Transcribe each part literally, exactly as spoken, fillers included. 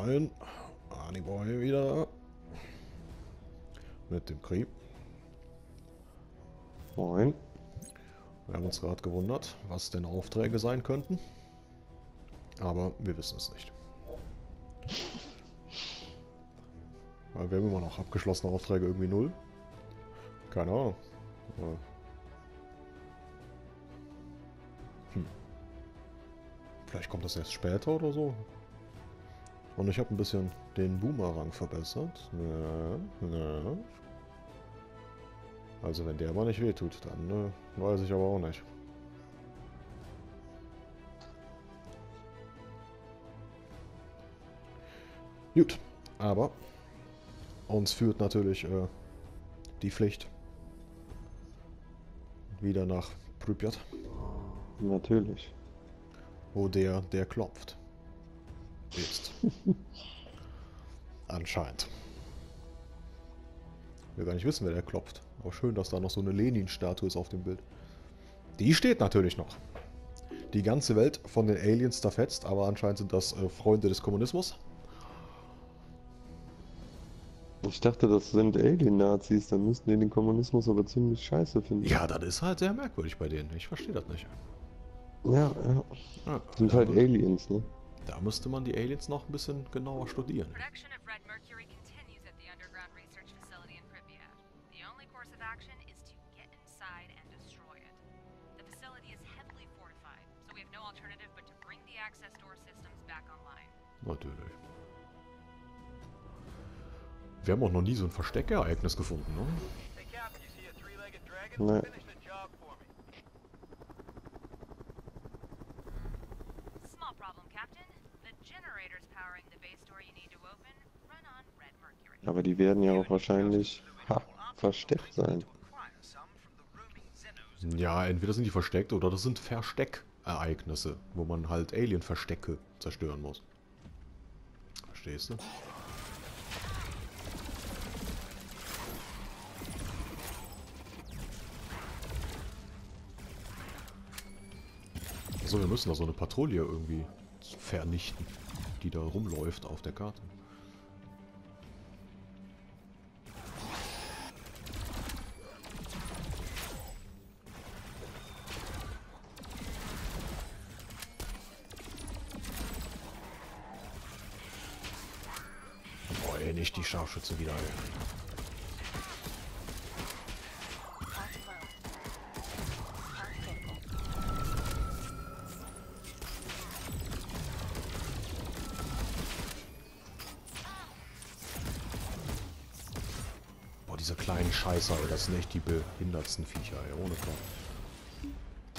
rein. Ahniboy wieder. Mit dem Krieg. Moin. Wir haben uns gerade gewundert, was denn Aufträge sein könnten. Aber wir wissen es nicht. Weil wir haben immer noch abgeschlossene Aufträge irgendwie null. Keine Ahnung. Hm. Vielleicht kommt das erst später oder so. Und ich habe ein bisschen den Boomerang verbessert. Ja, ja. Also wenn der mal nicht wehtut, dann äh, weiß ich aber auch nicht. Gut, aber uns führt natürlich äh, die Pflicht wieder nach Prypjat. Natürlich. Wo der, der klopft. Jetzt. Anscheinend. Ich will gar nicht wissen, wer der klopft. Aber schön, dass da noch so eine Lenin-Statue ist auf dem Bild. Die steht natürlich noch. Die ganze Welt von den Aliens zerfetzt, aber anscheinend sind das äh, Freunde des Kommunismus. Ich dachte, das sind Alien-Nazis, dann müssten die den Kommunismus aber ziemlich scheiße finden. Ja, das ist halt sehr merkwürdig bei denen. Ich verstehe das nicht. Ja, ja. ja sind halt Aliens, ne? Da müsste man die Aliens noch ein bisschen genauer studieren. Natürlich. Wir haben auch noch nie so ein Versteckereignis gefunden, ne? Nee. Aber die werden ja auch wahrscheinlich ha, versteckt sein. Ja, entweder sind die versteckt oder das sind Versteckereignisse, wo man halt Alien-Verstecke zerstören muss. Verstehst du? So, wir müssen da so eine Patrouille irgendwie vernichten, die da rumläuft auf der Karte. Boah, ey, nicht die Scharfschütze wieder. Ey. Diese kleinen Scheiße, ey, das sind echt die behindertsten Viecher, ey, ohne Kopf.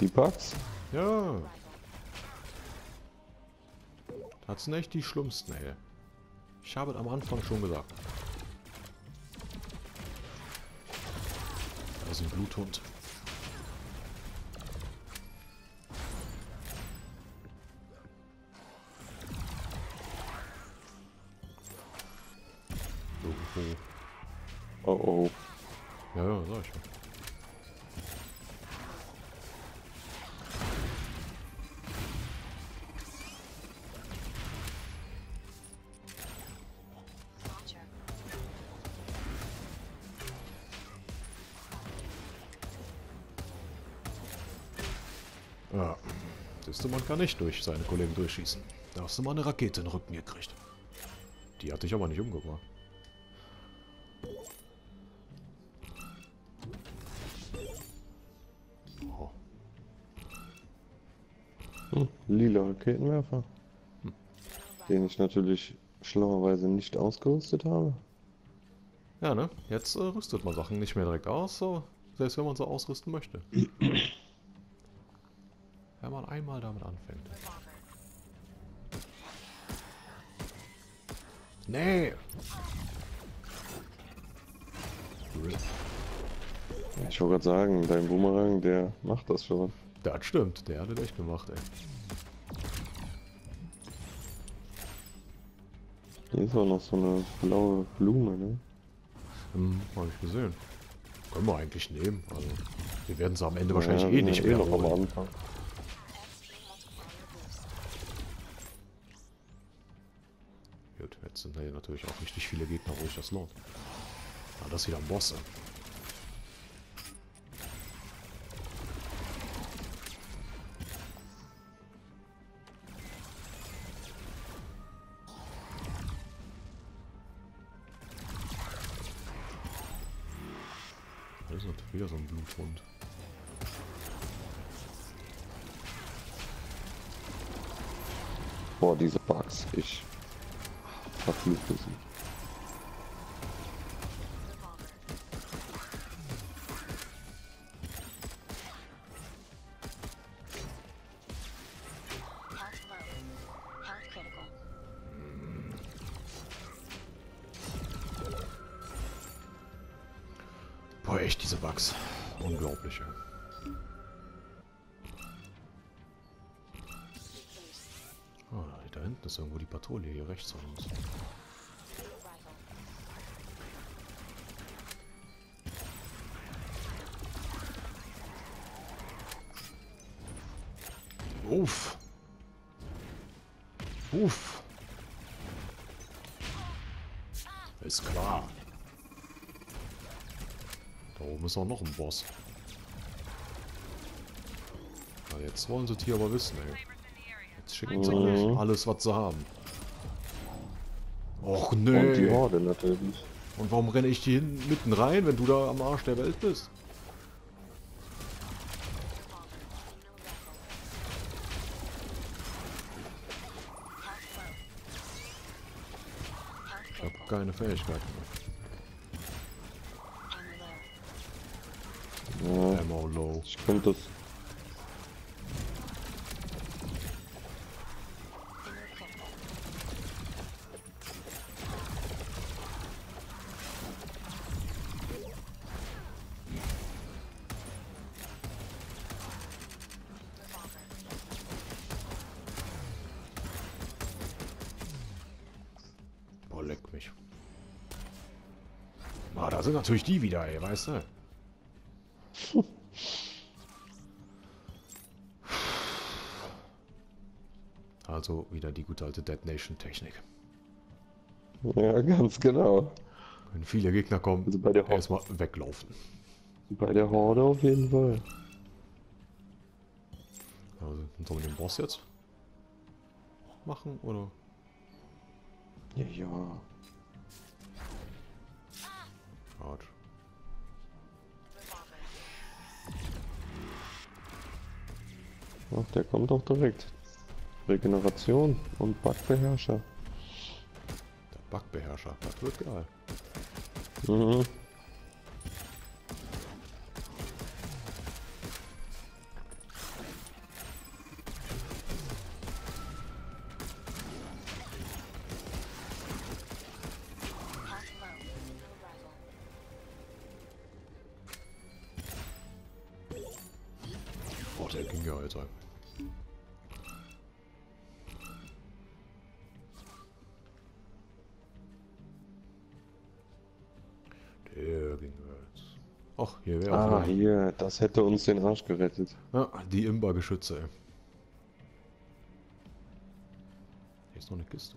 Die Bugs? Ja. Das sind echt die schlimmsten, ey. Ich habe es am Anfang schon gesagt. Da ist ein Bluthund. Irgendwo. Oh oh. Ja, ja, sag ich mal. Ja. Siehst du, man kann nicht durch seine Kollegen durchschießen. Da hast du mal eine Rakete in den Rücken gekriegt. Die hat dich aber nicht umgebracht. Lila Raketenwerfer, hm. den ich natürlich schlauerweise nicht ausgerüstet habe. Ja, ne? Jetzt äh, rüstet man Sachen nicht mehr direkt aus, so, selbst wenn man so ausrüsten möchte. Wenn man einmal damit anfängt. Nee! Ich wollte gerade sagen, dein Boomerang, der macht das schon. Das stimmt, der hat es echt gemacht, ey. Hier ist auch noch so eine blaue Blume, ne? Hm, hab ich gesehen. Können wir eigentlich nehmen, also. Wir werden sie am Ende wahrscheinlich ja, eh nicht mehr noch am Anfang. Gut. gut, jetzt sind hier natürlich auch richtig viele Gegner, wo ich das lohnt. Aber das ist wieder ein Boss. Das ist wieder so ein Bluthund. Boah, diese Bugs, ich verfluchte sie. Boah, echt diese Bugs. Unglaublich, ja. Das ist irgendwo die Patrouille hier rechts von uns. Uff! Uff! Ist klar. Da oben ist auch noch ein Boss. Na, jetzt wollen sie das hier aber wissen, ey. Schicken sie mhm. alles, was sie haben. Och nö. Und die Horde natürlich. Und warum renne ich die hinten mitten rein, wenn du da am Arsch der Welt bist? Ich habe keine Fähigkeiten mehr. Ja. Ammo low. Ich könnte das. Leck mich. Ah, da sind natürlich die wieder, ey, weißt du? Also wieder die gute alte Dead Nation Technik. Ja, ganz genau. Wenn viele Gegner kommen, also bei der erstmal weglaufen. Bei der Horde auf jeden Fall. Also, sollen wir den Boss jetzt machen, oder? Ja, ja. Autsch. Ach, der kommt doch direkt. Regeneration und Bugbeherrscher. Der Bugbeherrscher, das wird geil. Mhm. Der ging ja halt rein. Der ging halt. Ach, hier wäre auch. Ah, hier, das hätte uns den Arsch gerettet. Ja, die Imba-Geschütze, ey. Hier ist noch eine Kiste.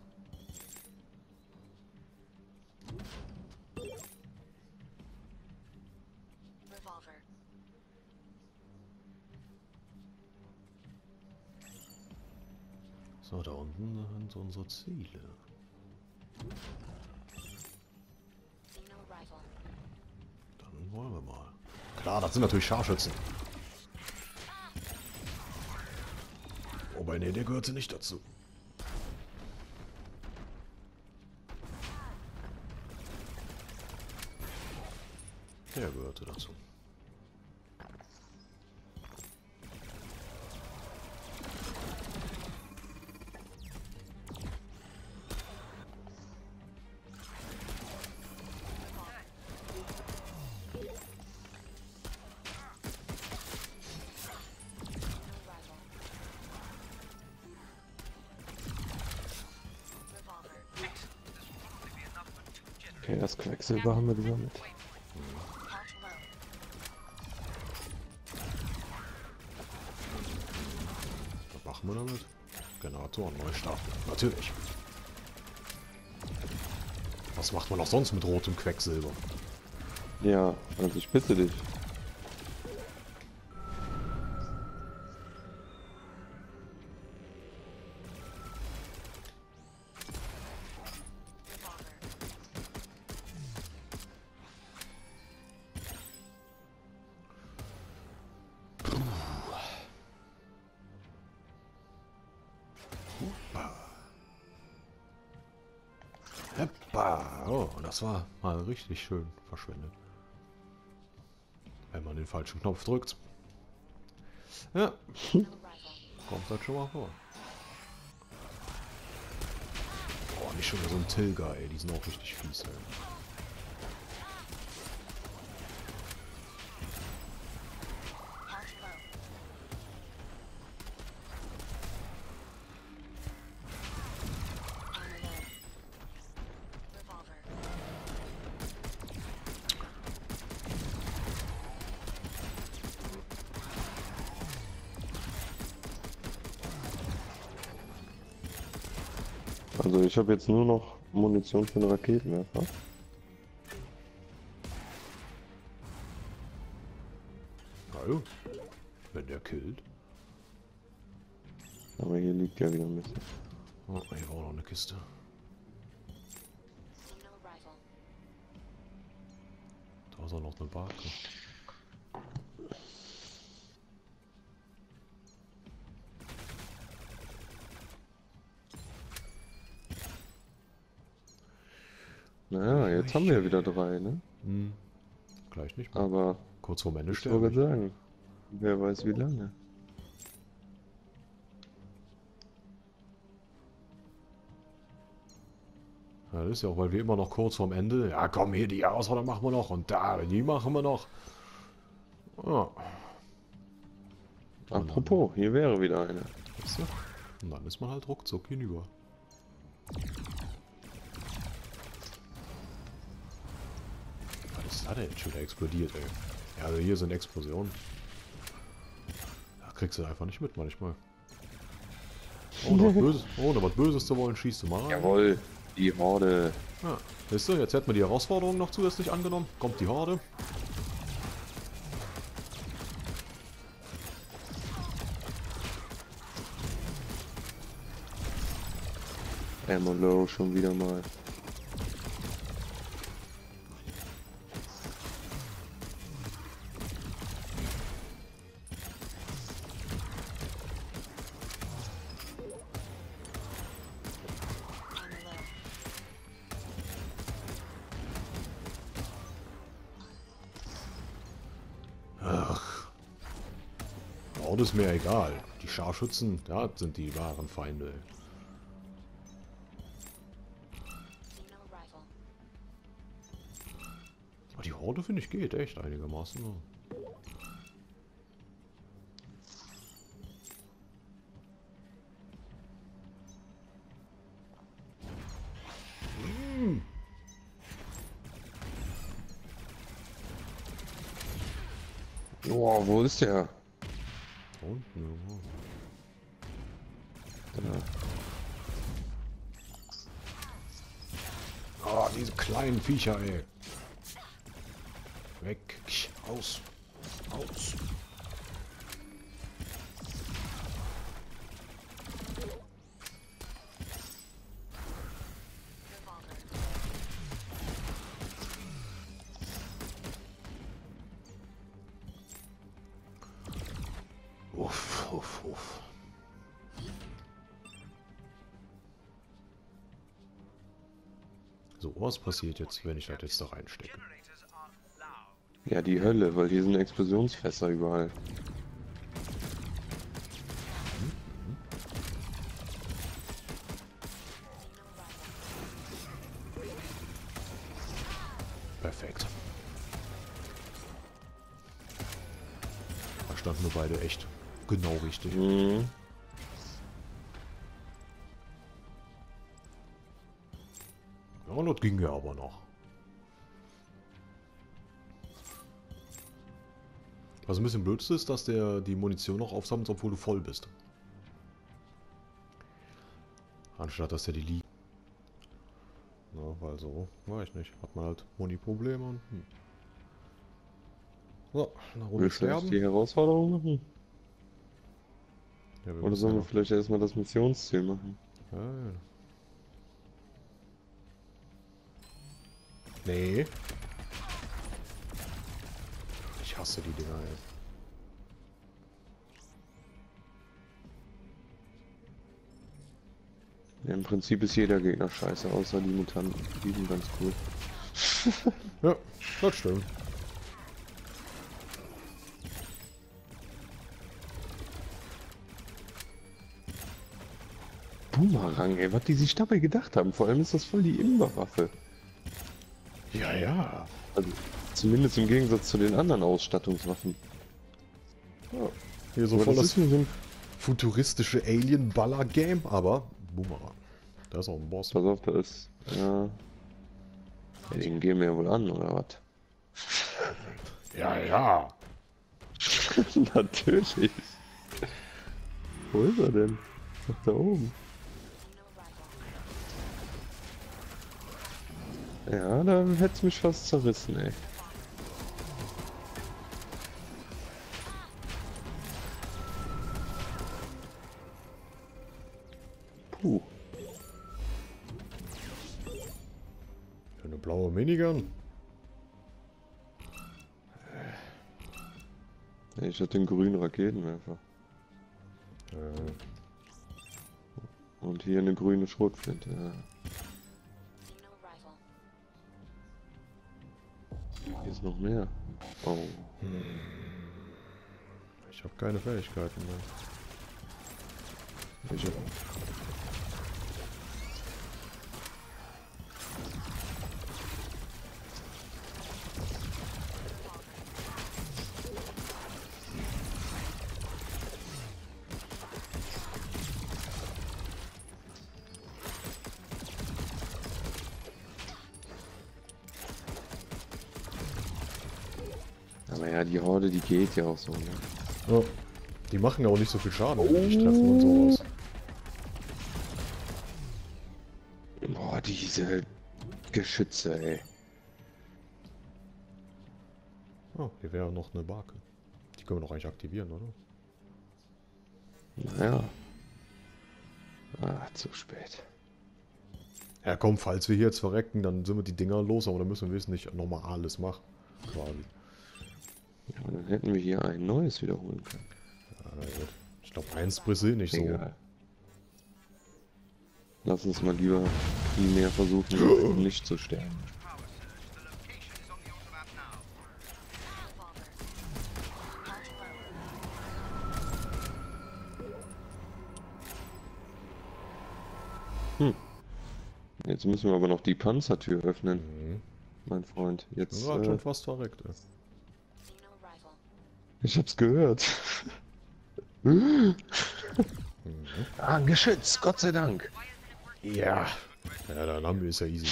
So, da unten sind unsere Ziele. Dann wollen wir mal. Klar, das sind natürlich Scharfschützen. Wobei, ne, der gehörte nicht dazu. Der gehörte dazu. Okay, das Quecksilber haben wir gesammelt. Was machen wir damit? Generatoren neu starten, natürlich. Was macht man auch sonst mit rotem Quecksilber? Ja, also ich bitte dich. Oh, das war mal richtig schön verschwendet. Wenn man den falschen Knopf drückt. Ja, kommt das schon mal vor. Boah, nicht schon wieder so ein Tilger, ey. Die sind auch richtig fies, ey. Also ich habe jetzt nur noch Munition für einen Raketenwerfer. Hallo? Wenn der killt. Aber hier liegt ja wieder ein bisschen. Oh, hier war auch noch eine Kiste. Da ist auch noch eine Barke. Naja, jetzt haben wir ja wieder drei, ne? Hm. Gleich nicht mehr. Aber kurz vorm Ende sterben. Ich wollte sagen, wer weiß wie lange. Ja, das ist ja auch, weil wir immer noch kurz vorm Ende. Ja, komm, hier die Auswahl machen wir noch. Und da, die machen wir noch. Oh. Apropos, hier wäre wieder eine. Weißt du? Und dann ist man halt ruckzuck hinüber. Ah, der ist schon wieder explodiert, ey. Ja, also hier sind Explosionen. Da kriegst du einfach nicht mit manchmal. Ohne was Böses, ohne was Böses zu wollen, schießt du mal rein. Jawohl, die Horde. Ja, weißt du, jetzt hätten wir die Herausforderung noch zusätzlich angenommen. Kommt die Horde. Ammo low schon wieder mal. Ist mir egal. Die Scharfschützen, da sind die wahren Feinde. Aber die Horde, finde ich, geht echt einigermaßen. Boah, wo ist der? Unten irgendwo. Genau. Oh, diese kleinen Viecher, ey. Weg. Aus. Aus. Uff, uff, uff. So, was passiert jetzt, wenn ich das jetzt da reinstecke? Ja, die Hölle, weil hier sind Explosionsfässer überall. Perfekt. Da standen wir beide echt. Genau richtig. Mhm. Ja, das ging ja aber noch. Was ein bisschen blöd ist, dass der die Munition noch aufsammelt, obwohl du voll bist. Anstatt dass der die liegt. Ja, weil so, weiß ich nicht, hat man halt Muni-Probleme und... Hm. So, eine Runde sterben. Die Herausforderung machen? Ja, oder sollen wir ja vielleicht erstmal das Missionsziel machen? Ja, ja. Nee. Ich hasse die Dinger, ey. Ja, im Prinzip ist jeder Gegner scheiße, außer die Mutanten. Die sind ganz cool. Ja, das stimmt. Boomerang, ey, was die sich dabei gedacht haben. Vor allem ist das voll die Imberwaffe. Ja, ja. Also, zumindest im Gegensatz zu den anderen Ausstattungswaffen. Ja, hier so aber voll das, das ist so ein futuristische Alien-Baller-Game, aber Boomerang. Da ist auch ein Boss. Pass auf, da ist... Ja. Ja, den gehen wir ja wohl an, oder was? Ja, ja. Natürlich. Wo ist er denn? Ach, da oben. Ja, da hätte es mich fast zerrissen, ey. Puh. Eine blaue Minigun. Ich hatte den grünen Raketenwerfer. Äh. Und hier eine grüne Schrotflinte, ja. Hier ist noch mehr. Oh. Hm. Ich habe keine Fähigkeiten mehr. Ich hab... Aber ja, die Horde, die geht ja auch so, ne? Oh, die machen auch nicht so viel Schaden, wenn die sich treffen und sowas. Boah, diese Geschütze, ey. Oh, hier wäre noch eine Barke. Die können wir doch eigentlich aktivieren, oder? Naja. Ah, zu spät. Ja komm, falls wir hier jetzt verrecken, dann sind wir die Dinger los, aber dann müssen wir es nicht nochmal alles machen, quasi. Ja, aber dann hätten wir hier ein neues wiederholen können. Also, ich glaube, eins brisselt nicht Egal. so. Lass uns mal lieber viel mehr versuchen, um nicht zu sterben. Hm. Jetzt müssen wir aber noch die Panzertür öffnen, mhm. mein Freund. Jetzt ja, äh, schon fast verreckt. Ey. Ich hab's gehört. mhm. Ah, ein Geschütz, Gott sei Dank. Ja. Ja, dann haben wir es ja easy.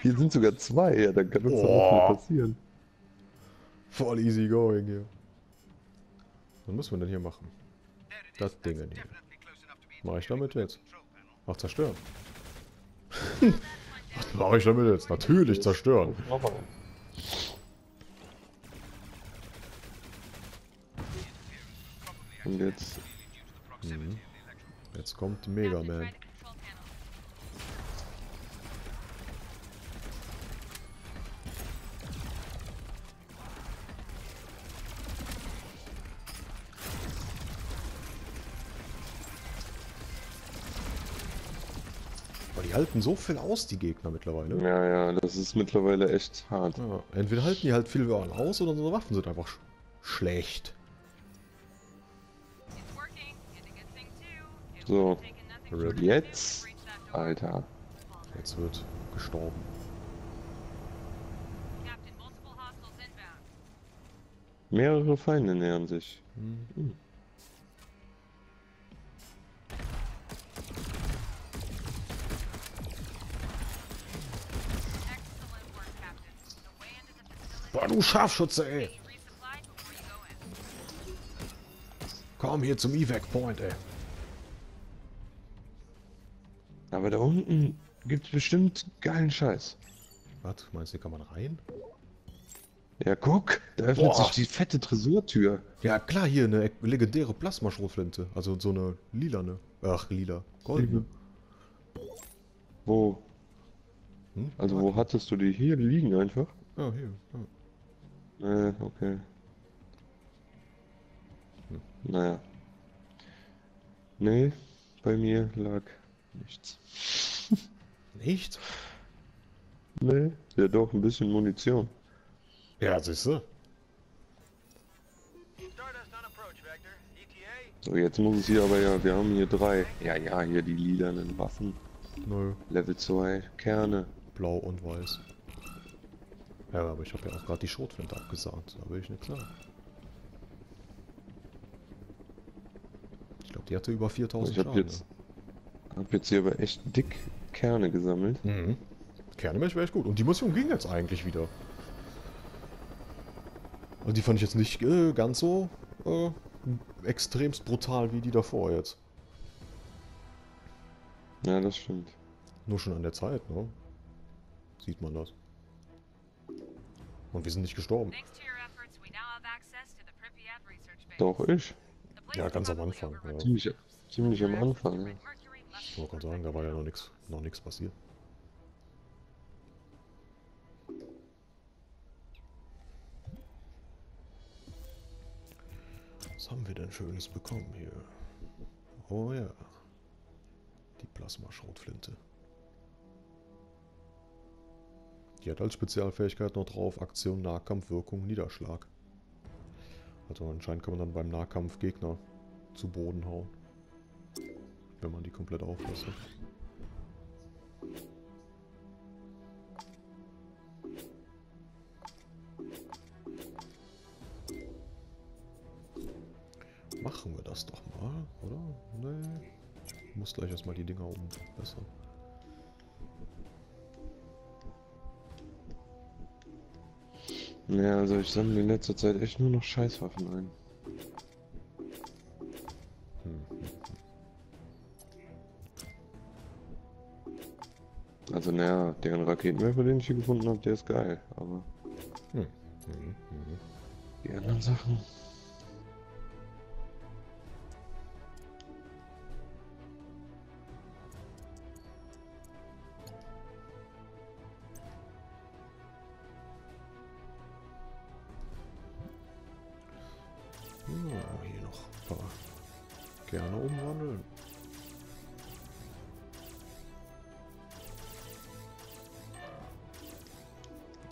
Hier sind sogar zwei, ja, dann kann uns doch nichts mehr passieren. Voll easy going hier. Was müssen wir denn hier machen? Das Ding hier. Mach ich damit jetzt? Ach, zerstören. Was mach ich damit jetzt? Natürlich zerstören. Und jetzt... Mhm. Jetzt kommt Mega Man. Aber die halten so viel aus, die Gegner mittlerweile. Ja, ja, das ist mittlerweile echt hart. Ja, entweder halten die halt viel aus oder unsere Waffen sind einfach sch schlecht. So, jetzt, Alter, jetzt wird gestorben. Mehrere Feinde nähern sich. Mhm. Boah, du Scharfschütze, ey! Komm hier zum Evac Point, ey. Aber da unten Gibt's bestimmt geilen Scheiß. Warte, meinst du, hier kann man rein? Ja, guck, da öffnet Boah. sich die fette Tresortür. Ja, klar, hier eine legendäre Plasmaschrotflinte. Also so eine lilane. Ach, lila. Goldene. Mhm. Wo? Hm? Also, wo hattest du die? Hier liegen einfach? Ah, oh, hier. Oh. Äh, okay. Hm. Naja. Nee, bei mir lag nichts. Nichts? Nee, ja doch, ein bisschen Munition. Ja, siehst du. So, jetzt muss es hier aber ja, wir haben hier drei. Ja, ja, hier die lilanen Waffen. Nö. Level zwei, Kerne. Blau und weiß. Ja, aber ich habe ja auch gerade die Schrotflinte abgesagt, da will ich nichts sagen. Ich glaube, die hatte über viertausend Schaden. Ich habe jetzt, ne? hab jetzt hier aber echt dick Kerne gesammelt. Mhm. Kerne wäre echt gut. Und die Mission ging jetzt eigentlich wieder. Also die fand ich jetzt nicht äh, ganz so äh, extremst brutal wie die davor jetzt. Ja, das stimmt. Nur schon an der Zeit, ne? Sieht man das. Und wir sind nicht gestorben. Doch, ich. Ja, ganz am Anfang. Ja. Ziemlich, ziemlich am Anfang, ja. Ich wollte gerade sagen, da war ja noch nichts noch nichts passiert. Was haben wir denn Schönes bekommen hier? Oh ja. Die Plasmaschrotflinte. Die hat als Spezialfähigkeit noch drauf Aktion, Nahkampf, Wirkung, Niederschlag. Also anscheinend kann man dann beim Nahkampf Gegner zu Boden hauen. Wenn man die komplett auflässt. Machen wir das doch mal, oder? Nee. Ich muss gleich erstmal die Dinger oben verbessern. Ja, also ich sammle in letzter Zeit echt nur noch Scheißwaffen ein. Hm. Also naja, deren Raketenwerfer, den ich hier gefunden habe, der ist geil, aber... Hm. Mhm. Mhm. Die anderen Sachen...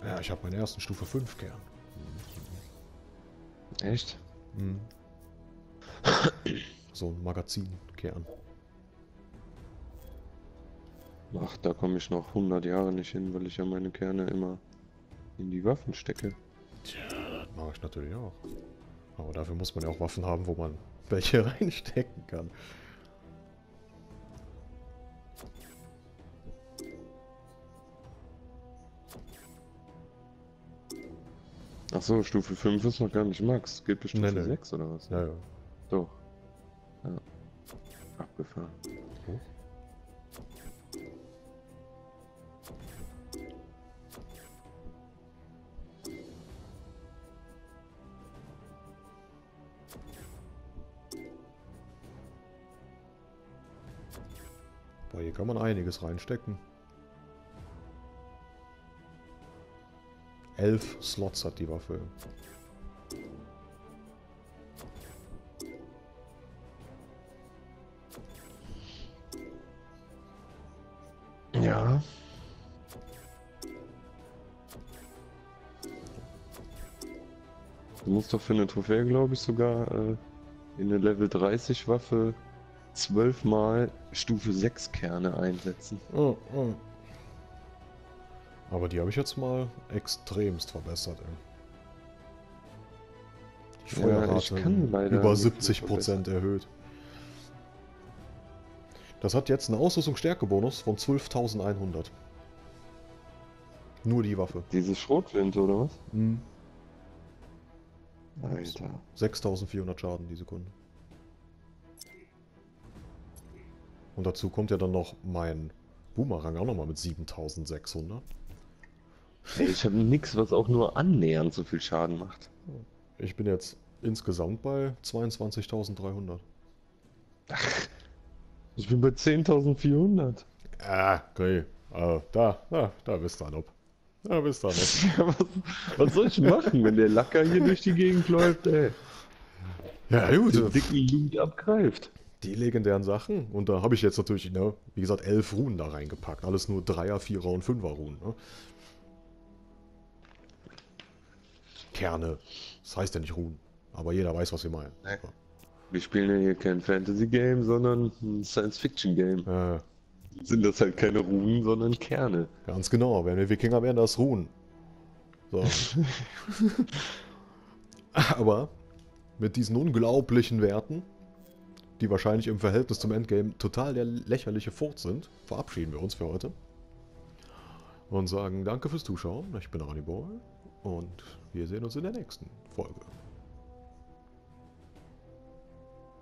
Ja, ich habe meinen ersten Stufe fünf Kern. Mhm. Echt? Mhm. So ein Magazin-Kern. Ach, da komme ich noch hundert Jahre nicht hin, weil ich ja meine Kerne immer in die Waffen stecke. Tja, das mache ich natürlich auch. Aber dafür muss man ja auch Waffen haben, wo man welche reinstecken kann. Achso, Stufe fünf ist noch gar nicht Max. Geht bestimmt nee, nee. sechs oder was? Ja, ja. Doch. Ja. Abgefahren. Okay. Boah, hier kann man einiges reinstecken. Elf Slots hat die Waffe. Ja. Du musst doch für eine Trophäe, glaube ich, sogar äh, in eine Level dreißig Waffe zwölf mal Stufe sechs Kerne einsetzen. Oh, oh. Aber die habe ich jetzt mal extremst verbessert, ey. Die Feuerrate ja, über siebzig Prozent erhöht. Das hat jetzt einen Ausrüstungsstärkebonus von zwölftausendeinhundert. Nur die Waffe. Diese Schrotflinte oder was? Mhm. Alter. sechstausendvierhundert Schaden die Sekunde. Und dazu kommt ja dann noch mein Boomerang auch nochmal mit siebentausendsechshundert. Ich habe nichts, was auch nur annähernd so viel Schaden macht. Ich bin jetzt insgesamt bei zweiundzwanzigtausenddreihundert. Ich bin bei zehntausendvierhundert. Ah, okay. Also, da, da, da bist du an ob. Da bist du an ob. was, was soll ich machen, wenn der Lacker hier durch die Gegend läuft, ey? Ja, gut. Den dicken Loot abgreift. Die legendären Sachen. Und da habe ich jetzt natürlich, ne, wie gesagt, elf Runen da reingepackt. Alles nur Dreier, Vierer und Fünfer Runen. Ne? Kerne. Das heißt ja nicht Runen. Aber jeder weiß, was wir meinen. Nee. Ja. Wir spielen ja hier kein Fantasy-Game, sondern ein Science-Fiction-Game. Äh. Sind das halt keine Runen, sondern Kerne. Ganz genau. Wenn wir Wikinger wären, das Runen. So. Aber mit diesen unglaublichen Werten, die wahrscheinlich im Verhältnis zum Endgame total der lächerliche Furz sind, verabschieden wir uns für heute. Und sagen danke fürs Zuschauen. Ich bin Ahniboy und wir sehen uns in der nächsten Folge.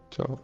Ciao.